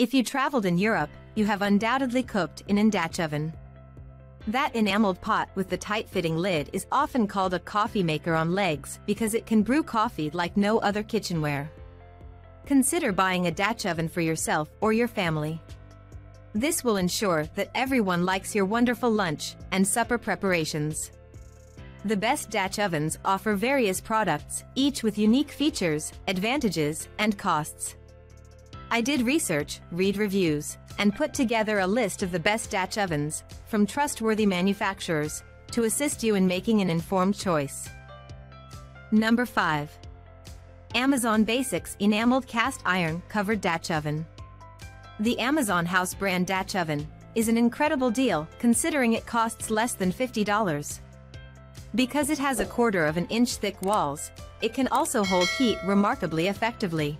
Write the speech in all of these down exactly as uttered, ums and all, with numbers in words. If you traveled in Europe, you have undoubtedly cooked in an Dutch oven. That enameled pot with the tight-fitting lid is often called a coffee maker on legs because it can brew coffee like no other kitchenware. Consider buying a Dutch oven for yourself or your family. This will ensure that everyone likes your wonderful lunch and supper preparations. The best Dutch ovens offer various products, each with unique features, advantages, and costs. I did research, read reviews, and put together a list of the best Dutch ovens, from trustworthy manufacturers, to assist you in making an informed choice. Number five. Amazon Basics Enameled Cast Iron Covered Dutch Oven. The Amazon House brand Dutch oven is an incredible deal considering it costs less than fifty dollars. Because it has a quarter of an inch thick walls, it can also hold heat remarkably effectively.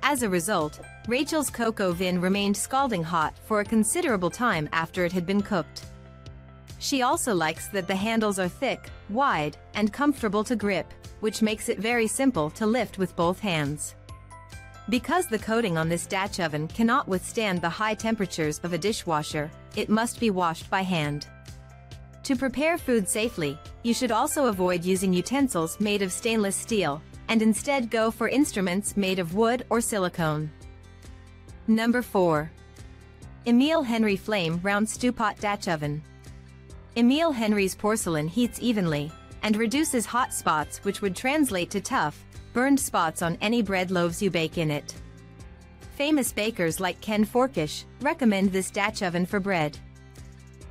As a result, Rachel's cocoa vin remained scalding hot for a considerable time after it had been cooked. She also likes that the handles are thick, wide, and comfortable to grip, which makes it very simple to lift with both hands. Because the coating on this Dutch oven cannot withstand the high temperatures of a dishwasher, it must be washed by hand. To prepare food safely, you should also avoid using utensils made of stainless steel, and instead go for instruments made of wood or silicone. Number four. Emile Henry Flame Round Stew Pot Dutch Oven. Emile Henry's porcelain heats evenly and reduces hot spots, which would translate to tough, burned spots on any bread loaves you bake in it. Famous bakers like Ken Forkish recommend this Dutch oven for bread.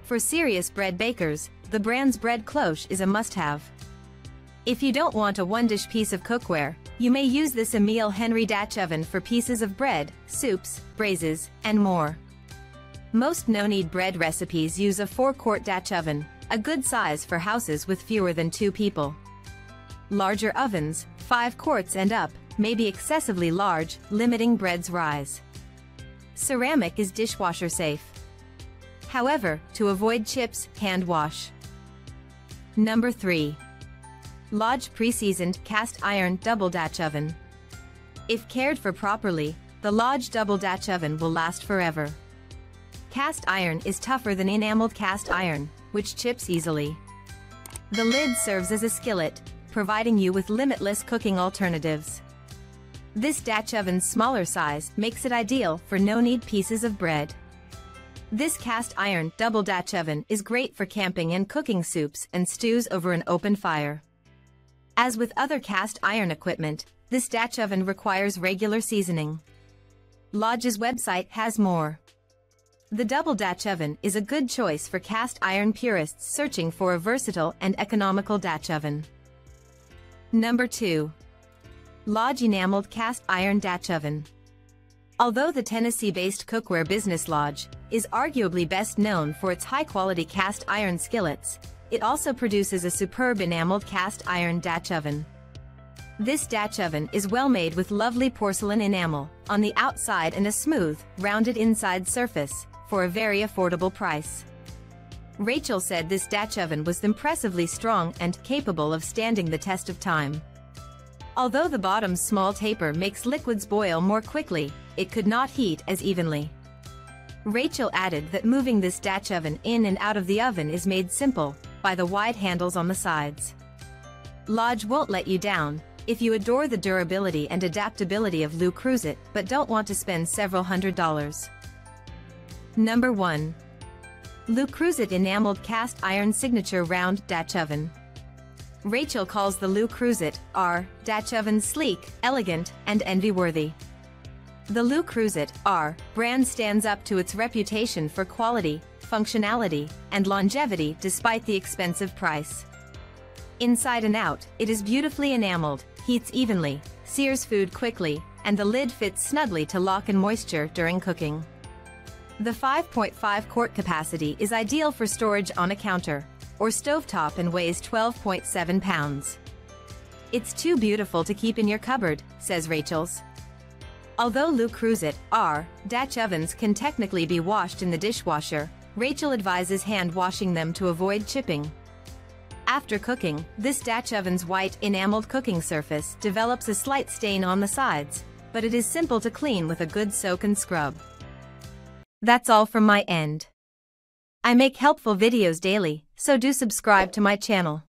For serious bread bakers, the brand's bread cloche is a must-have. If you don't want a one-dish piece of cookware, you may use this Emile Henry Dutch oven for pieces of bread, soups, braises, and more. Most no-knead bread recipes use a four-quart Dutch oven, a good size for houses with fewer than two people. Larger ovens, five quarts and up, may be excessively large, limiting bread's rise. Ceramic is dishwasher safe. However, to avoid chips, hand wash. Number three. Lodge Pre-Seasoned Cast Iron Double Dutch Oven. If cared for properly, the Lodge Double Dutch Oven will last forever. Cast iron is tougher than enameled cast iron, which chips easily. The lid serves as a skillet, providing you with limitless cooking alternatives. This Dutch oven's smaller size makes it ideal for no-knead pieces of bread. This cast iron double Dutch oven is great for camping and cooking soups and stews over an open fire. As with other cast iron equipment, this Dutch oven requires regular seasoning. Lodge's website has more. The double Dutch oven is a good choice for cast iron purists searching for a versatile and economical Dutch oven. Number two. Lodge Enameled Cast Iron Dutch Oven. Although the Tennessee-based cookware business Lodge is arguably best known for its high-quality cast iron skillets, it also produces a superb enameled cast iron Dutch oven. This Dutch oven is well made with lovely porcelain enamel on the outside and a smooth, rounded inside surface for a very affordable price. Rachel said this Dutch oven was impressively strong and capable of standing the test of time. Although the bottom's small taper makes liquids boil more quickly, it could not heat as evenly. Rachel added that moving this Dutch oven in and out of the oven is made simple by the wide handles on the sides. Lodge won't let you down if you adore the durability and adaptability of Le Creuset but don't want to spend several hundred dollars. Number one. Le Creuset Enameled Cast Iron Signature Round Dutch Oven. Rachel calls the Le Creuset R Dutch Oven sleek, elegant, and envy-worthy. The Le Creuset R brand stands up to its reputation for quality, functionality, and longevity despite the expensive price. Inside and out, it is beautifully enameled, heats evenly, sears food quickly, and the lid fits snugly to lock in moisture during cooking. The five point five quart capacity is ideal for storage on a counter or stovetop and weighs twelve point seven pounds. "It's too beautiful to keep in your cupboard," says Rachel's. Although Le Creuset R Dutch ovens can technically be washed in the dishwasher, Rachel advises hand washing them to avoid chipping. After cooking, this Dutch oven's white enameled cooking surface develops a slight stain on the sides, but it is simple to clean with a good soak and scrub. That's all from my end. I make helpful videos daily, so do subscribe to my channel.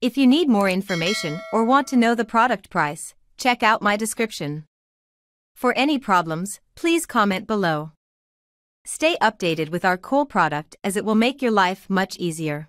If you need more information or want to know the product price, check out my description. For any problems, please comment below. Stay updated with our cool product as it will make your life much easier.